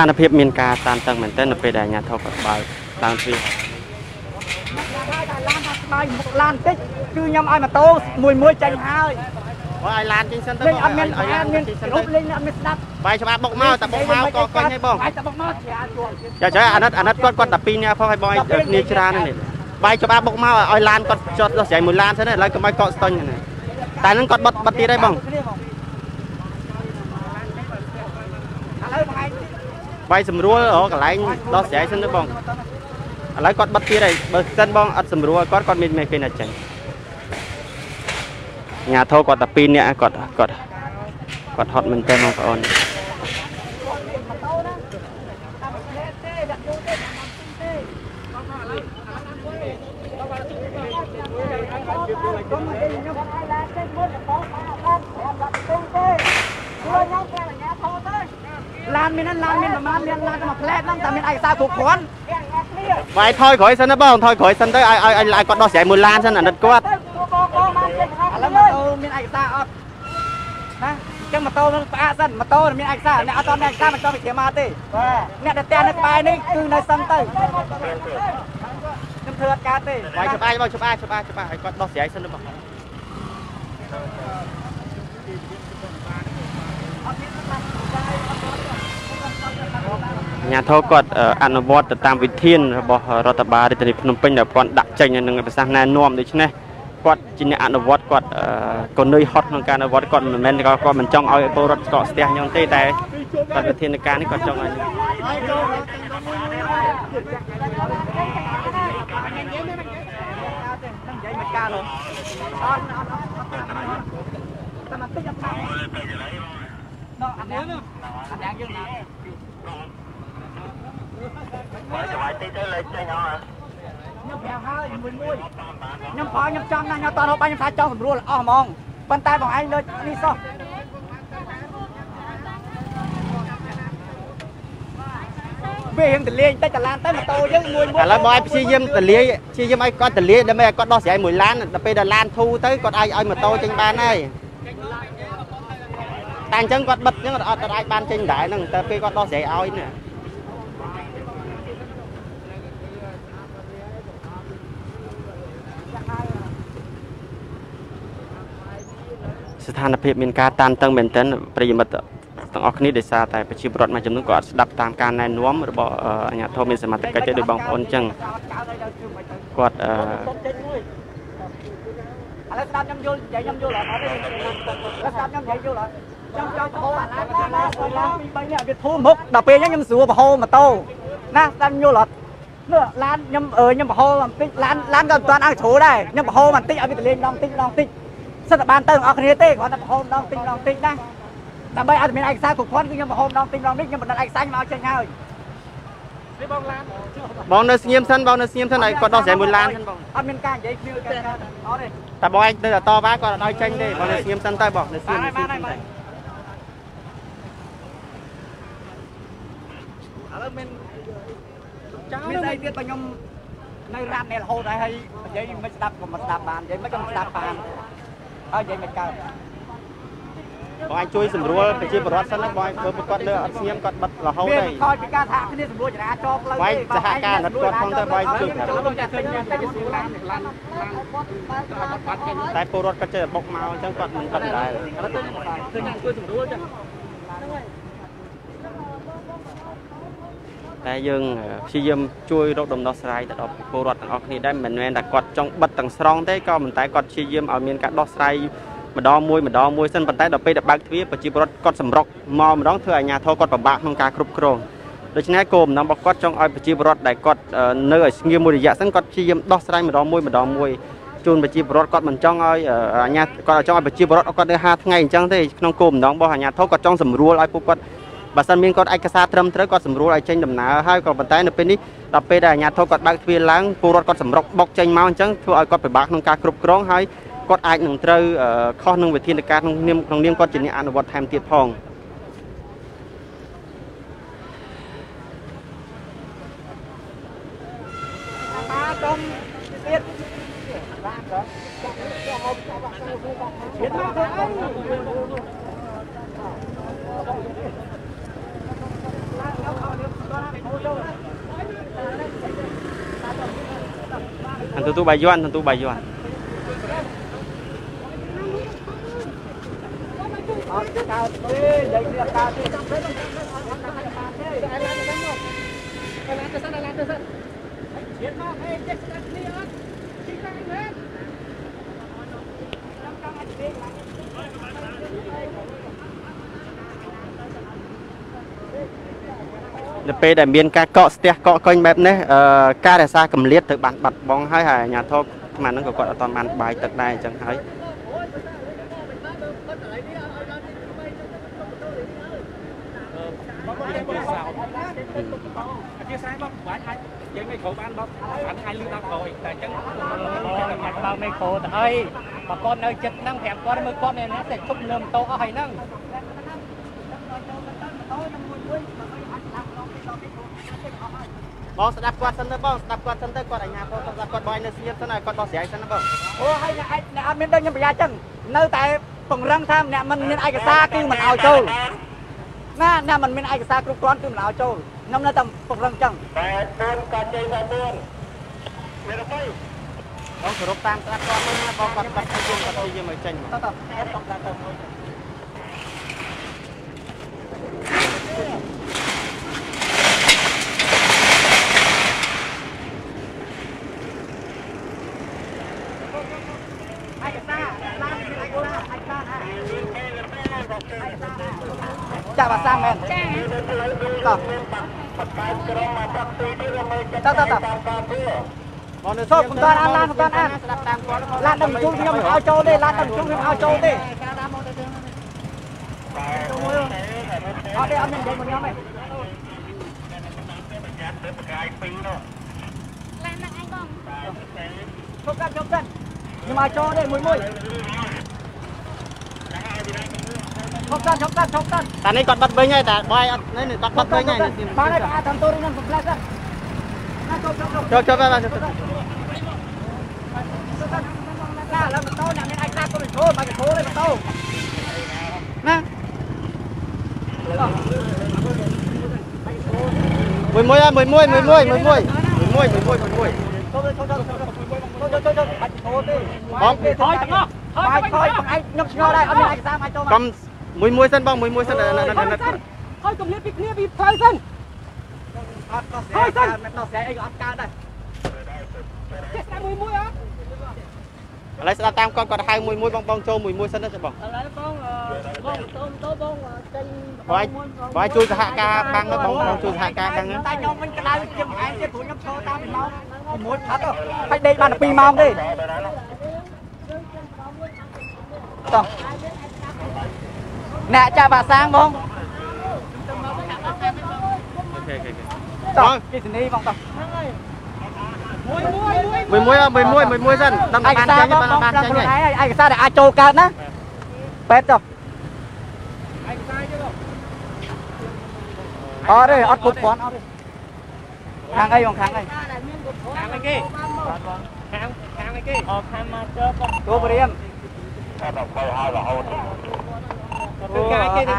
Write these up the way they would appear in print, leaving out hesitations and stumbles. านาเพียบมีนกาตามตังเหมือนเต้นไปได้ยาทอกบาตามที่ลานติคือยำไอมาโตมวยมวยใจหายว่าไอลานจริงสันต์เล่นอันเมนอันเมนลบเล่นอันเมนนัดไปชมาบกเมาแต่บกเมาก็ก้อยให้บอกอย่าใช้อันนั้นก้อนตับปีเนี่ยพอให้บอยนิชรานั่นเองไปชมาบกเมาไอลานก็จอดเสียหมื่นลานซะเนี่ยแล้วก็ไม่เกาะสตอนอย่างนี้แต่นั้นก็บัดตีได้บ้างไปสำรวจอ๋อกระไรเราเสียสันต์บ้างอะไรก็บัดตีได้เบอร์เซนบ้องอัดสำรวจก็มีไม่เป็นอะไรnhà thô còn tập pin nè còn hot mình tên không on vậy thôi khỏi sân nó bông thôi khỏi sân tới ai lại còn đo sẻ mùi lan sân là đất quátจังมาโตมันปะสันมาโตมีไอ้ซ่าเนี่ยเอาตอนแรกซ่ามันก็ไปเทียมาตีเนี่ยแต่แต่ในปลายนี่คือในซ้ำตื้อน้ำเถื่อนกาตีไปชอบไอ้บ่ชอบไอ้ไอ้ก็ต้องเสียไอ้ซึ่งหรือเปล่าnhà thô còn ăn nó bọt từ tam vị thiên bỏ rau tập ba để tìm nông pin để còn đặt tranh nhà nông người sang này nuông đấy chứ nàyกอดจีนอ่านวอดกอดกนยฮอตเหมือนกันวอดกอดเหมือนแม่ก็มันจ้องเอาตัวรถเกาะเสียงยังตีแต่การเทียนการนี่ก็จ้องอะไรnhâm pháo nhâm trăng này nhâm tàu nó bay nhâm pháo trăng sầm ruột ao mong bàn tay bằng anh lên đi so về em từ liền tay từ lan tay mà tàu chứ mùi mùi là bói chi yếm ai con từ liền để mẹ con đo sẻ mùi lan là bây giờ lan thu tới con ai mà tàu trên bàn này tàn chân con bật nhưng mà ai ban trên đại nè từ khi con đo sẻ ao nèสถานภาพมีการตามตั้งเบนเทนประยุมต์ต้องออกนี้เดชาแต่ประชิบรถมาจำนวนกว่าดับตามการในน้อมระบบญาติโทมิสมาติกาจะโดยบางคนจังกว่าดับไปยังยำสัวบ่าวมาโตนะตั้งโยลร้านยำยำบ่าวมันติ๊กร้านกันตอนอ่างโฉได้ยำบ่าวมันติ๊กเอาไปเลี้ยงลองติ๊กสถาบันเติมออกเนเต้ขอแต่พอมน้องติงน้องติงนะแต่ไม่อาจจะเป็นไอ้สายถูกพ้นก็ยังพอมน้องติงน้องติ๊กยังเป็นไอ้สายมาเอาใจง่ายบอลเนสเงียมสั้นบอลเนสเงียมสั้นไหนก็ต้องเสียบุญล้านอันเป็นการใหญ่คือการต่อเลยแต่บอลไอ้เดี๋ยวต่อบ้าก็ได้เชงดิบอลเนสเงียมสั้นใต้บอกเนสเงียมแล้วเป็นไอ้เตี้ยไปยมในร้านในโฮได้ให้ใหญ่ไม่สตับก็มาสตับบานใหญ่ไม่ต้องสตับบานเอาใจมันกันบอยช่วยสำรวจไปชี้บริษัทนั้นบอยเพิ่มกอดเลือดเสียมกอดบัดหล่อเฮาได้คอยไปการทางที่นี่สำรวจจะจอกเลยบอยจะหาการนัดกอดของแต่บอยจุดแต่ปูรถก็จะบกมาจังกอดมันกอดได้แต่ยังชี้ยิ้มช่วยรถดมดอสไลแต่ดอกปูรถออกนี่ได้เหมือนแม่แต่กอดจังบัดต่างสรองได้ก็เหมือนแต่กอดชี้ยิ้มเอาเมียนกัดดอสไลมาดอมวยซึ่งปัจจัยดอกไปดับบังทวีปจีบรถกอดสำรอกมอมาดองเถื่อนยาทอกอดปะบะมังกาครุบโครงโดยเฉพาะกลุ่มน้องบอกกอดจังไอจีบรถได้กอดเนื้อเงียบมวยระยะซึ่งกอดชี้ยิ้มดอสไลมาดอมวยจูนจีบรถกอดมันจังไอยาก็จังไอจีบรถกอดได้ห้าทั้งไงจังได้น้องกลุ่มน้องบอกยาทอกอดจังสำรวจไอพวกกอดบางส่วนมีคนไอ้กษัตริย์ทำเท่าก็สำรวจไอ้เช่นดำน้ำให้ก็บรรทัยในเป็นนี้ต่อไปได้ญาติโทษก็บางทีล้างปูรถก็สำรวจบกเช่นมาจังทั่วไอ้ก็ไปบักน้องการครุบกร้องให้ก็ไอ้หนึ่งเท่าข้อหนึ่งวิธีในการน้องเนียมก็จะนี่อ่านบทแทนเตียพอง tentu bajuan P để miền cá cọ steak cọ coi map đấy cá để xa cầm liệt từ bạn bật bóng hay là nhà thô mà nó gọi là toàn bàn bài tật này chẳng thấy mà con ơi chật năng thèm con mới con này nó sẽ chụp lườm tô ở hay năng bóng đạp quạt sân bóng đạp quạt sân tới quạt ở nhà bóng đạp quạt bòi nơi sinh nhật sân này quạt bóng sẻ sân bóng ô hay nhà anh nhà anh miền đông nhưng mà ra chân nơi tại phòng răng tham nhà mình miền ai cả xa kêu mình ao châu na nhà mình miền ai cả xa kêu con kêu mình ao châu năm nay tầm phòng răng chân tại buôn cà chê tại buôn miền đông bóng sờ rốc tam đạp quạt lên bóng quạt đạp quạt buôn quạt gì mà chênh mà chào bà Sam em. Tập. Tập. Còn nữa thôi, chúng ta ăn. Lan đầm chung nhau ao châu đi, lan đầm chung nhau ao châu đi. Ở đây ăn mình đến một nhóm này. Lan đang anh không? Không cần. Nhưng mà cho đây mùi mùi. ชกกันแต่นี่กดบัตรเบย์ไงแต่บอยนี่หนึ่งบัตรเบย์ไงบ้านไหนก็อาทำตัวเรื่องของแฟลชนะชกไปมาชกกันน่าแล้วมันโตหนังในไอ้ข้าตัวมันโตมาจากโตเลยมันโตนะมวยมวยสั้นบ้างมวยสั้นนั่นค่อยกำเนิดปิกเนียบีค่อยสั้นค่อยสั้นมันต่อแสงไอ้อัดการได้เจ็ดสามมวยอ่ะอะไรสลับตามก่อนก่อนให้มวยบ้องโจมวยสั้นนั่นจะบอกอะไรบ้องตึงไว้ช่วยสหกาบังนะบ้องช่วยสหกาบังนะตายยองมันกระไรยังไงเจ็ดถุนยังโชว์ตามเป็นบ้องมวยพัดอ่ะให้ได้บ้านปีมองดิต่อแหน่จ่าบาสางบ้องต่อกินนี่บ้องต่อมวยสั้นตั้งแต่การใช้ยังการใช้ไงไอ้กระซ่าได้อาโจกันนะเป็ดต่อเอาเลยเอาปุ๊บก่อนเอาเลยทางไอ้ของทางไอ้กี้ทางไอ้กี้ออกทางมาเจอตัวบริเวณtừ cái kia nó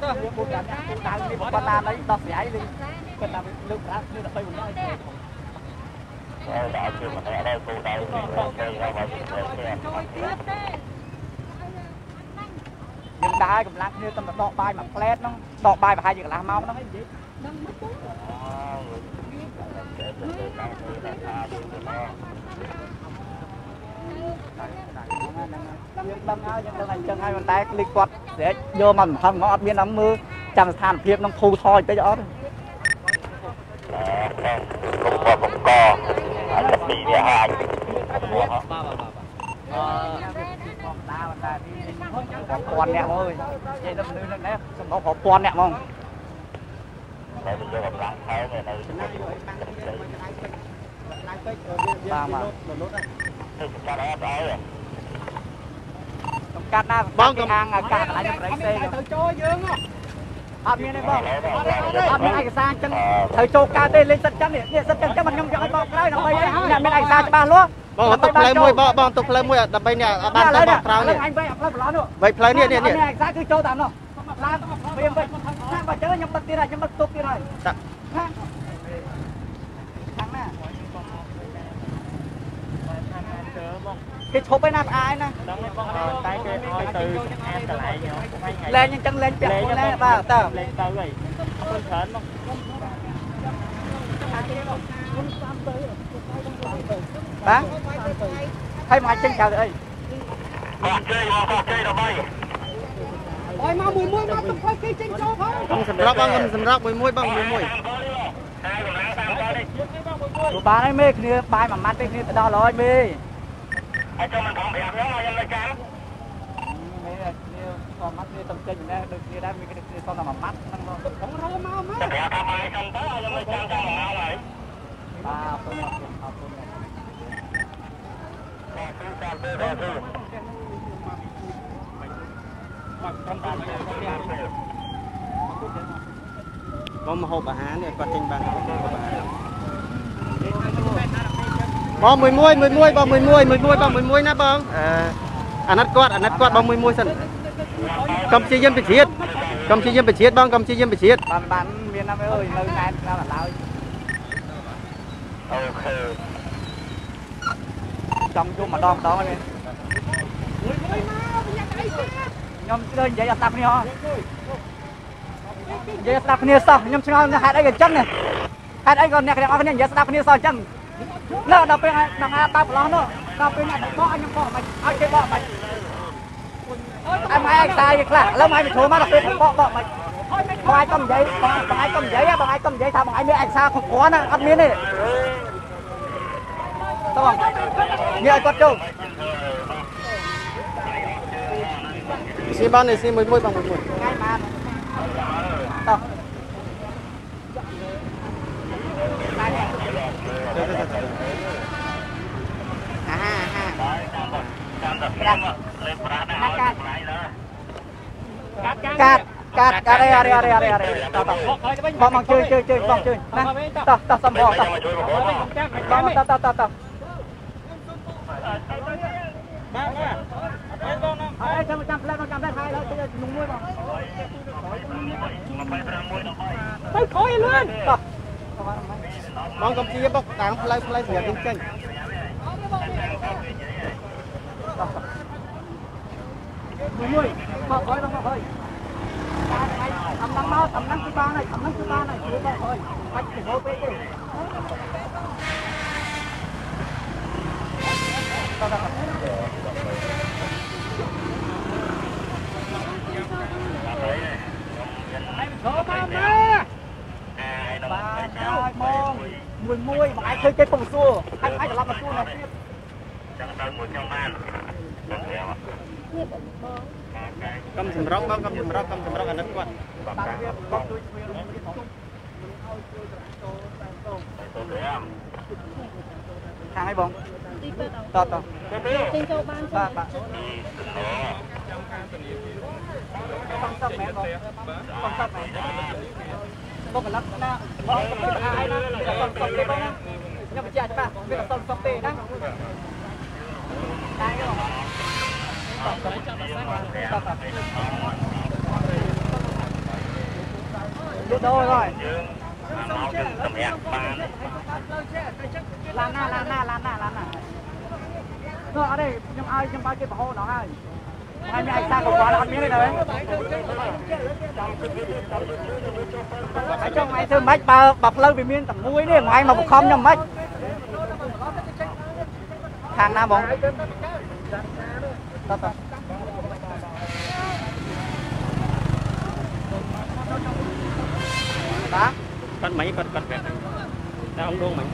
thôi con làm đấy đọc giải đi con làm lúc đã như là bây giờ nhưng đá cũng lát như tâm là đọt bài mà flash nó đọt bài mà hai giờ là máu nó hết gì hai bàn tay lịch quật để vô mà không có biên lắm mưa chẳng thàn phiệt nó thu thoi tới đó co đi hai con nè ơi vậy nó lươn đấy nó có con nè không cắt na băng cái hàng cắt lại những cái xe thợ trôi dương á, hấp như này bông, hấp như này sang chân thợ trôi cắt đây lên sắt chân này, sắt chân chắc mình không cho bông cái nó bay đấy, nhà bên này sang cho ba luôn, bông tục lấy mui bông tục lấy mui ở bên này bán tao bạc trao này, vậy lấy này này sang cứ trôi tạm nó, vậy sang mà chơi là nhầm bật tiền này, nhầm bật tục tiền này, thằng này, cái thốt bên nam ai nè tay cái từ em trở lại lên nhưng chân lên chân lên vào tờ lên tờ rồi không sến không bán thấy mà chân chào rồi mà mùi môi mà phải khi chân châu không sầm róc mùi môi bằng mùi môi ดูบ้านไอ้เมฆเนี่ยบ้านหม่ำมันเป็นเนี่ยตลอดเลยไอ้เจ้ามันของแพงแล้วยังเลยกันนี่เนี่ยตอนมัดเนี่ยต้องเจออยู่แน่ดึกเนี่ยได้มีกระดึกเนี่ยต้องทำหม่ำมัดนั่งรอของเราเมาไหมแต่ทำไมกันต่อยังเลยกันกันมาเลยบ้าตัวเนี่ยเอาตัวเนี่ยก็มาหอบอาหารเนี่ยก็จริงบ้างบอมมวยบอมมวยบอมมวยนะบอมอันนัดกอดบอมมวยสันกำชีเยี่ยมไปเชียดบอมกำชีเยี่ยมไปเชียดบ้านเมียนน้ำเอ้ยเลยนายน้ำหลังเลยโอเคจองจุ่มมาดองเลยยอมเลยใหญ่ตับเนี่ยฮะใหญ่ตับเนี่ยสักยอมชงเอาหาได้กันจังเนี่ยหาได้ก่อนเนี่ยใครเอาเนี่ยใหญ่ตับเนี่ยสักจังน่าเราเป็นนางอาตาปลาเนาะเราเป็นอะไรก็อันยังก็มันเอาใจบ่มันไอ้ไม้ไอ้ตายอีกละแล้วไม้ไปโชว์มาเราเป็นบ่มันบ่ายต้มใหญ่บ่ายต้มใหญ่ทำบ่ายเนี่ยไอ้ซาของขวานะอันนี้นี่ต้องเนี่ยก็จุกซีบ้านนี่ซีมวยบางมวยง่ายมากต้องกัดต่อมองชื่อมองชื่อนะต่อสมบูรณ์ต่อไอ้จำได้ใครแล้วจะนุ่งมวยบ้างไปขออีเลื่อนต่อมองกำจีบอกต่างพลายเสียดิ้งเก่งmười mở khói đâu mà hơi tầm năm thứ ba này mở khói bạch thì vô bê đi số ba mươi 3 mong 10 vài chơi cái phòng xua anh phải làm phòng xua này chẳng tới một nhau man cầm sừng róc bao cầm sừng róc anh nứt quá hàng hay bông to ba bông cái lắc na bông ai na bông cái bông na nhưng mà chả chứ ba biết là bông tê đóได้หรอต่อดูโดยเลยล้านหน้าก็เอาได้ยังไปเก็บโหนหน่อยไม่มีไอ้ซากของวานอันนี้เลยเลยไอ้เจ้าไอ้เธอไม่บับเลิกไปมีนต่ำมุ้ยนี่ไม่มาบุกคอมยังไม่ทางหน้าบงđá con máy con vẹt đá ông đuông mình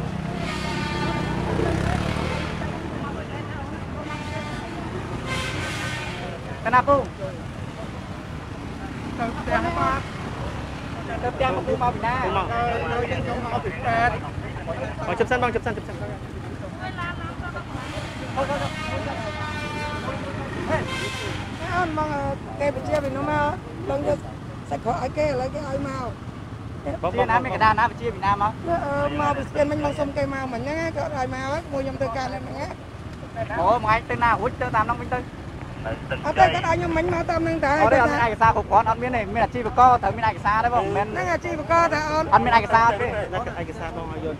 cái nào cô tập trang mà cô mau bị đá rồi chụp sân mong cây bị chia vì nó mau mong được sạch khỏi cây lấy cái ấy mau chia nám này cả đa nám bị chia bị nám á mau bị chia mình mong xong cây mau mình nhá cỡ rồi mau á mua nhầm từ cà lên mình nhá ủa mày tên nào hút từ tám năm mươi tư ở đây các anh mình mà tâm năng tại ở đây anh xa của con ăn miếng này miếng là chi và co thằng miếng này xa đấy không miếng là chi và co thằng ăn miếng này xa đấy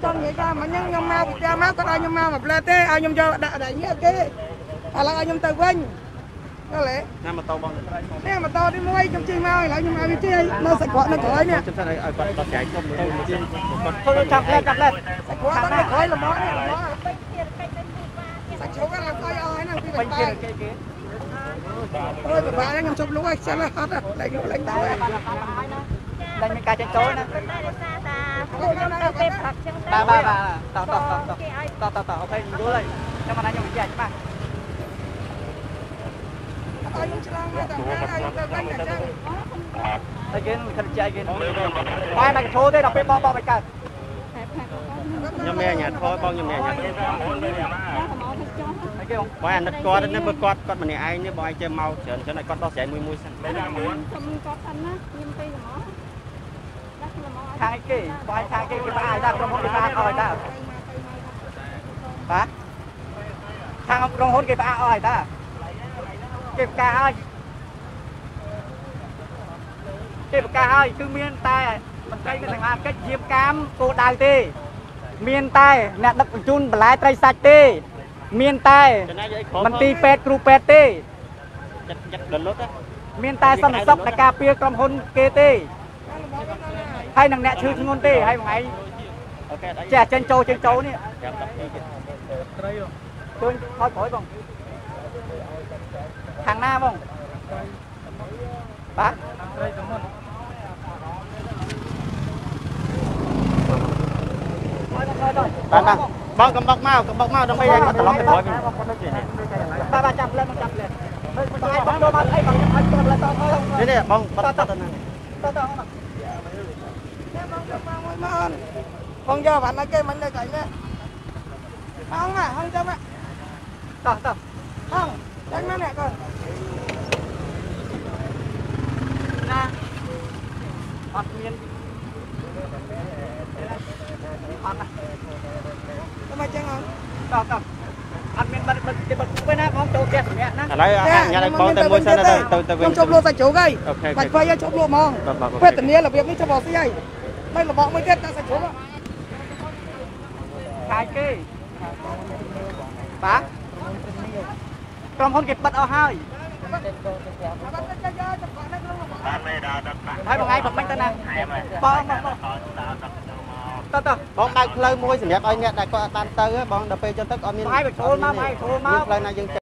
trong vậy ra mà nhưng mà cha má các anh nhưng mà mập lê thế anh nhưng cho đại đại nghĩa thế à là anh nhưng từ quanh đó lẽ nè mà to đi nuôi trong chi mau lại nhưng mà bị chi nó sạch quạt nó cởi nè thôi nó chặt lên sạch quạt nó cởi là món này sạch chỗ cái là coi ơi nó cái này thôi bà đang ngâm chụp lúa sẽ là hết rồi đánh lũ đánh tàu đánh mấy cái trên tối nè bà tàu ok lúa này cho mà anh nhung chạy chứ bà đây kia mình cần chạy kia quay này số thế đọc bên bom bom bên cạnh nhom mẹ nhà thôi con nhom mẹ nhàบ่អាណិតគាត់នេះមើលគាត់ម្នាក់ឯងនេះបងឯងចេះមកច្រើនចឹងឲ្យគាត់ដោះស្រាយមួយសិនខ្ញុំគាត់សិនណាខ្ញុំទៅល្មមដាក់ល្មមឲ្យគេបងឆាគេគេបានដាក់ក្រុមហ៊ុនគេបានអស់ហើយតើបាទខាងក្រុមហ៊ុនគេបានអស់ហើយតើគេប្រកាសហើយគេប្រកាសហើយគឺមានតែបន្ត្រីនៅសង្ហាកិច្ចយាមកាមគោដៅទេមានតែអ្នកដឹកបញ្ជូនបន្លែត្រីសាច់ទេមានតែមន្ទីរពេទ្យគ្រូពេទ្យទេមានតែសន្តិសុខនៃការពារក្រុមហ៊ុនគេទេហើយនឹងអ្នកឈឺធ្ងន់ទេហើយបងឯងចេះចេញចូលនេះត្រីចូលថយក្រោយបងខាងណាបងបាទត្រីសមុទ្របាទបាទបងកំបុកមកដើម្បីឲ្យគាត់ត្រឡប់ទៅក្រោយវិញបាទចាប់ផ្លែមកបងចូលមកអីបងអត់ចូលផ្លែតោះនេះបងបាត់ទៅណាតោះមកនេះបងចូលមកមួយម៉ោងបងយកវ៉ាន់ឲ្យគេមិញនៅកន្លែងនេះហងចាំតោះចាំមកនេះកូនណាអត់មានអត់มาจังหรอต่ออันเป็นบัตรไปนะของโจเกตเนี้ยนะอะไรอ่ะอย่างไรบอลเต็มบอลเส้นเลยต้องจบโลใส่โจไก่บัตรไฟจะจบโลมองเพื่อแต่เนี้ยเราเรียกนี่จะบอกสิไงไม่เราบอกไม่เก็ตแต่ใส่โจอ่ะขายกี้ป๋ากรมคนเก็บบัตรเอาให้ให้บอกไงบอกไม่ต้องนะតោះបងបើកផ្លូវមួយសម្រាប់ឲ្យអ្នកដែលគាត់អត់បានទៅបងដល់ពេលចុះទឹកអត់មានផ្លូវណាយើង